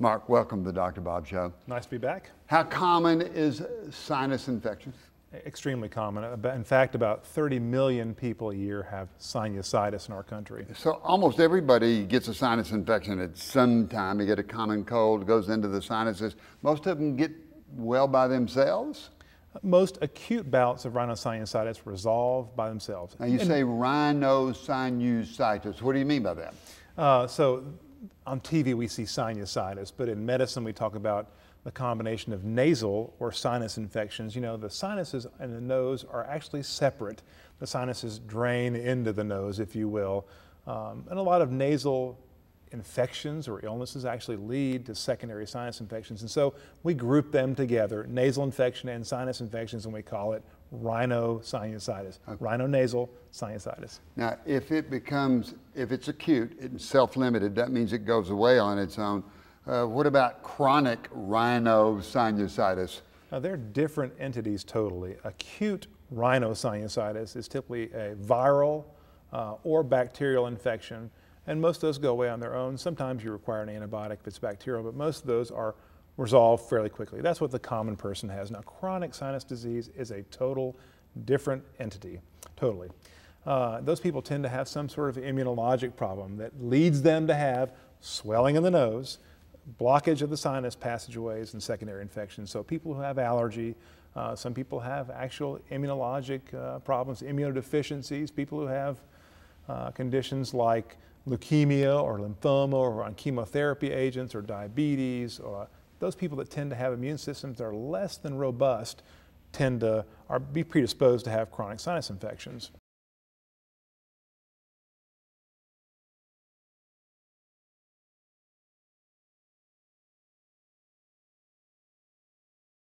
Mark, welcome to the Dr. Bob Show. Nice to be back. How common is sinus infection? Extremely common. In fact, about 30 million people a year have sinusitis in our country. So almost everybody gets a sinus infection at some time. You get a common cold, goes into the sinuses. Most of them get well by themselves? Most acute bouts of rhinosinusitis resolve by themselves. Now you say rhinosinusitis. What do you mean by that? On TV we see sinusitis, but in medicine we talk about the combination of nasal or sinus infections. You know, the sinuses and the nose are actually separate. The sinuses drain into the nose, if you will, and a lot of nasal infections or illnesses actually lead to secondary sinus infections, and so we group them together, nasal infection and sinus infections, and we call it rhinosinusitis. Okay. Rhinonasal sinusitis. Now, if it's acute, it's self-limited, that means it goes away on its own. What about chronic rhinosinusitis? Now, they're different entities totally. Acute rhinosinusitis is typically a viral or bacterial infection, and most of those go away on their own. Sometimes you require an antibiotic if it's bacterial, but most of those are resolved fairly quickly. That's what the common person has. Now, chronic sinus disease is a total different entity, totally. Those people tend to have some sort of immunologic problem that leads them to have swelling in the nose, blockage of the sinus passageways, and secondary infections. So people who have allergy, some people have actual immunologic problems, immunodeficiencies, people who have conditions like leukemia or lymphoma or on chemotherapy agents or diabetes, or those people that tend to have immune systems that are less than robust tend to be predisposed to have chronic sinus infections.